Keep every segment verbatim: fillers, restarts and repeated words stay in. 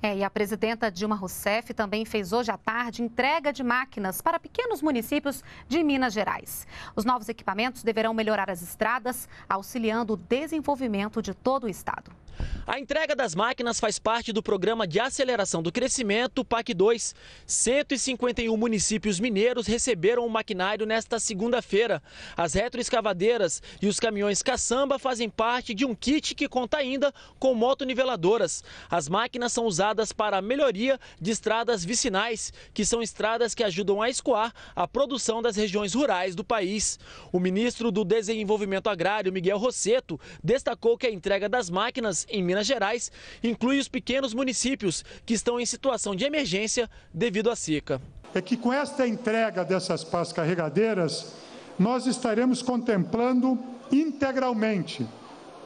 É, e a presidenta Dilma Rousseff também fez hoje à tarde entrega de máquinas para pequenos municípios de Minas Gerais. Os novos equipamentos deverão melhorar as estradas, auxiliando o desenvolvimento de todo o estado. A entrega das máquinas faz parte do Programa de Aceleração do Crescimento, PAC dois. cento e cinquenta e um municípios mineiros receberam o maquinário nesta segunda-feira. As retroescavadeiras e os caminhões caçamba fazem parte de um kit que conta ainda com motoniveladoras. As máquinas são usadas para a melhoria de estradas vicinais, que são estradas que ajudam a escoar a produção das regiões rurais do país. O ministro do Desenvolvimento Agrário, Miguel Rossetto, destacou que a entrega das máquinas em Minas Gerais inclui os pequenos municípios que estão em situação de emergência devido à seca. É que com esta entrega dessas pás carregadeiras, nós estaremos contemplando integralmente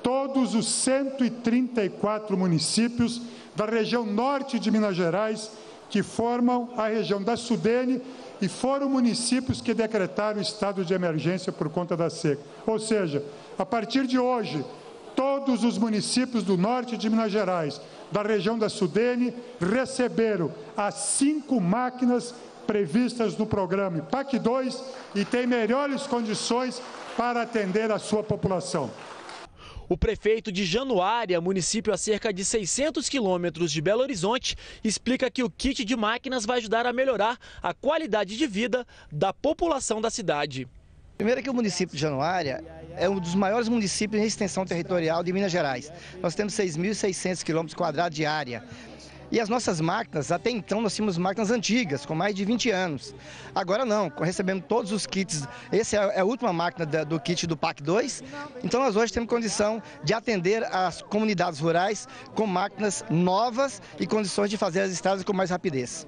todos os cento e trinta e quatro municípios da região norte de Minas Gerais, que formam a região da Sudene e foram municípios que decretaram estado de emergência por conta da seca. Ou seja, a partir de hoje, todos os municípios do norte de Minas Gerais, da região da Sudene, receberam as cinco máquinas previstas no programa PAC dois e têm melhores condições para atender a sua população. O prefeito de Januária, município a cerca de seiscentos quilômetros de Belo Horizonte, explica que o kit de máquinas vai ajudar a melhorar a qualidade de vida da população da cidade. Primeiro que o município de Januária é um dos maiores municípios em extensão territorial de Minas Gerais. Nós temos seis mil e seiscentos quilômetros quadrados de área. E as nossas máquinas, até então nós tínhamos máquinas antigas, com mais de vinte anos. Agora não, recebemos todos os kits. Essa é a última máquina do kit do PAC dois. Então nós hoje temos condição de atender as comunidades rurais com máquinas novas e condições de fazer as estradas com mais rapidez.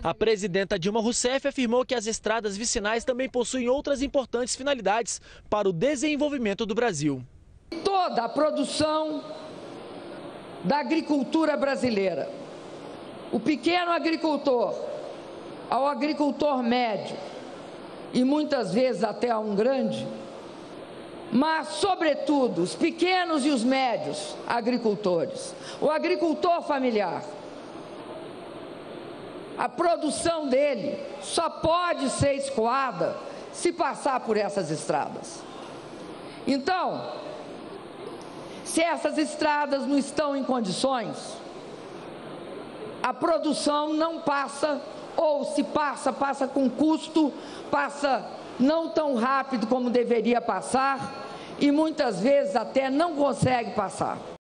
A presidenta Dilma Rousseff afirmou que as estradas vicinais também possuem outras importantes finalidades para o desenvolvimento do Brasil. Toda a produção da agricultura brasileira, o pequeno agricultor, ao agricultor médio e muitas vezes até a um grande, mas, sobretudo, os pequenos e os médios agricultores, o agricultor familiar, a produção dele só pode ser escoada se passar por essas estradas. Então, se essas estradas não estão em condições, a produção não passa, ou se passa, passa com custo, passa não tão rápido como deveria passar e muitas vezes até não consegue passar.